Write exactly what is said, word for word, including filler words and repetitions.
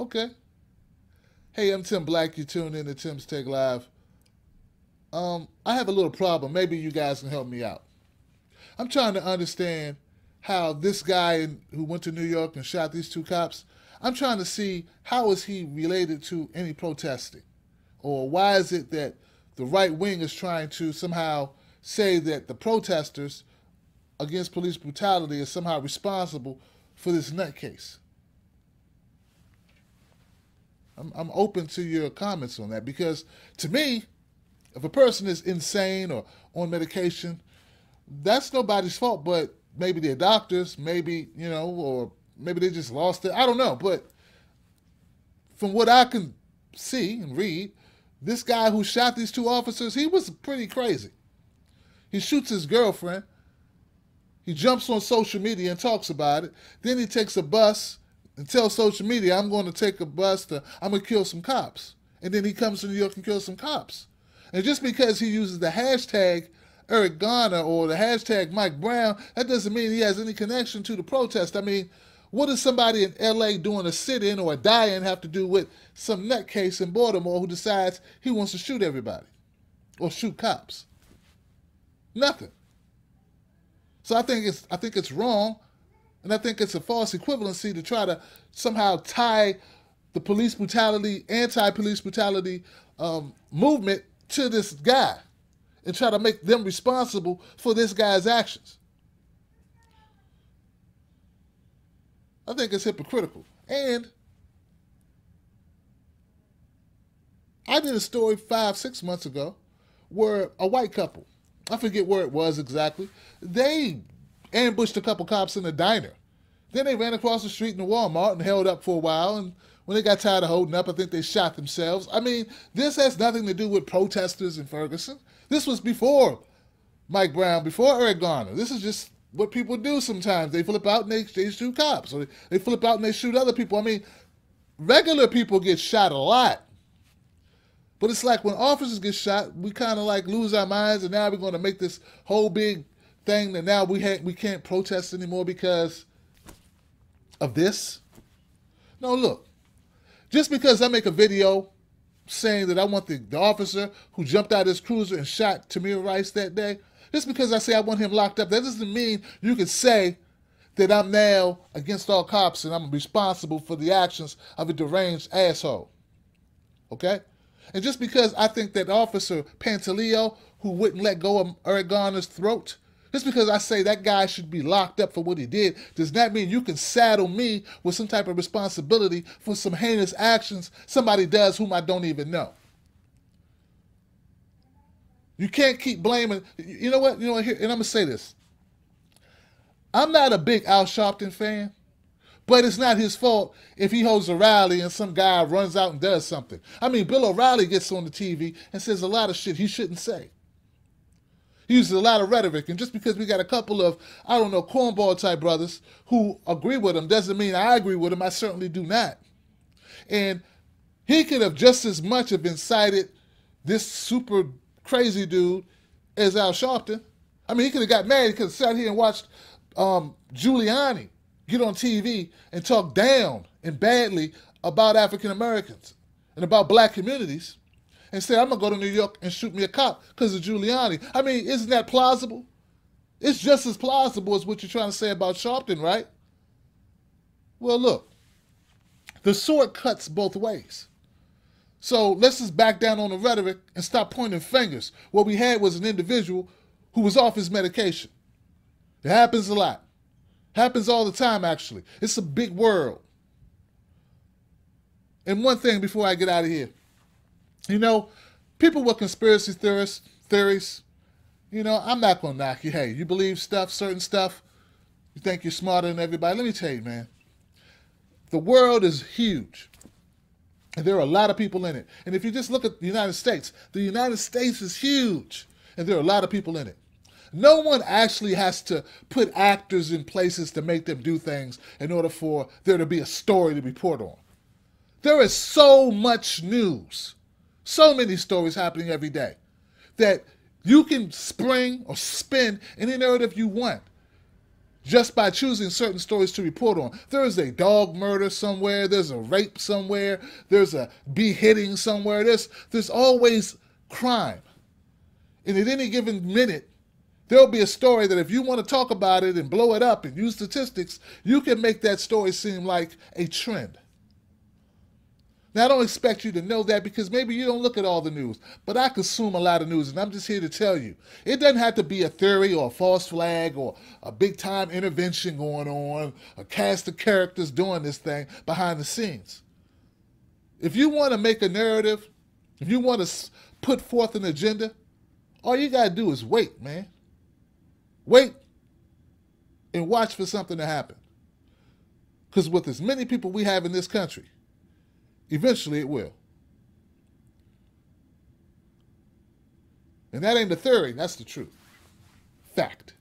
Okay. Hey, I'm Tim Black. You tuned in to Tim's Tech Live. Um, I have a little problem. Maybe you guys can help me out. I'm trying to understand how this guy in, who went to New York and shot these two cops, I'm trying to see how is he related to any protesting? Or why is it that the right wing is trying to somehow say that the protesters against police brutality is somehow responsible for this nutcase? I'm, I'm open to your comments on that, because to me, if a person is insane or on medication, that's nobody's fault, but maybe they're doctors, maybe, you know, or maybe they just lost it. I don't know, but from what I can see and read, this guy who shot these two officers, he was pretty crazy. He shoots his girlfriend. He jumps on social media and talks about it. Then he takes a bus and tells social media, I'm going to take a bus to, I'm going to kill some cops. And then he comes to New York and kills some cops. And just because he uses the hashtag Eric Garner or the hashtag Mike Brown, that doesn't mean he has any connection to the protest. I mean, what does somebody in L A doing a sit-in or a die-in have to do with some nutcase in Baltimore who decides he wants to shoot everybody or shoot cops? Nothing. So I think it's I think it's wrong, and I think it's a false equivalency to try to somehow tie the police brutality, anti-police brutality um, movement to this guy and try to make them responsible for this guy's actions. I think it's hypocritical. And I did a story five, six months ago where a white couple, I forget where it was exactly, they ambushed a couple cops in a diner. Then they ran across the street in the Walmart and held up for a while. And when they got tired of holding up, I think they shot themselves. I mean, this has nothing to do with protesters in Ferguson. This was before Mike Brown, before Eric Garner. This is just what people do sometimes. They flip out and they, they shoot cops. Or they flip out and they shoot other people. I mean, regular people get shot a lot. But it's like when officers get shot, we kind of like lose our minds, and now we're going to make this whole big thing that now we ha we can't protest anymore because of this. No, look, just because I make a video saying that I want the, the officer who jumped out of his cruiser and shot Tamir Rice that day, just because I say I want him locked up, that doesn't mean you can say that I'm now against all cops and I'm responsible for the actions of a deranged asshole, okay? And just because I think that Officer Pantaleo, who wouldn't let go of Eric Garner's throat, just because I say that guy should be locked up for what he did, does not mean you can saddle me with some type of responsibility for some heinous actions somebody does whom I don't even know. You can't keep blaming. You know what? You know what? Here, and I'm going to say this. I'm not a big Al Sharpton fan. But it's not his fault if he holds a rally and some guy runs out and does something. I mean, Bill O'Reilly gets on the T V and says a lot of shit he shouldn't say. He uses a lot of rhetoric. And just because we got a couple of, I don't know, cornball type brothers who agree with him doesn't mean I agree with him. I certainly do not. And he could have just as much have incited this super crazy dude as Al Sharpton. I mean, he could have got mad. He could have sat here and watched um, Giuliani get on T V and talk down and badly about African Americans and about black communities and say, I'm going to go to New York and shoot me a cop because of Giuliani. I mean, isn't that plausible? It's just as plausible as what you're trying to say about Sharpton, right? Well, look, the sword cuts both ways. So let's just back down on the rhetoric and stop pointing fingers. What we had was an individual who was off his medication. It happens a lot. Happens all the time, actually. It's a big world. And one thing before I get out of here. You know, people with conspiracy theorists, theories, you know, I'm not going to knock you. Hey, you believe stuff, certain stuff. You think you're smarter than everybody. Let me tell you, man. The world is huge. And there are a lot of people in it. And if you just look at the United States, the United States is huge. And there are a lot of people in it. No one actually has to put actors in places to make them do things in order for there to be a story to report on. There is so much news, so many stories happening every day that you can spring or spin any narrative you want. just by choosing certain stories to report on. There is a dog murder somewhere. There's a rape somewhere. There's a beheading somewhere. There's, there's always crime. And at any given minute, there'll be a story that if you want to talk about it and blow it up and use statistics, you can make that story seem like a trend. Now, I don't expect you to know that because maybe you don't look at all the news, but I consume a lot of news, and I'm just here to tell you. It doesn't have to be a theory or a false flag or a big-time intervention going on, a cast of characters doing this thing behind the scenes. If you want to make a narrative, if you want to put forth an agenda, all you got to do is wait, man. Wait and watch for something to happen. Because with as many people we have in this country, eventually it will. And that ain't a theory, that's the truth. Fact.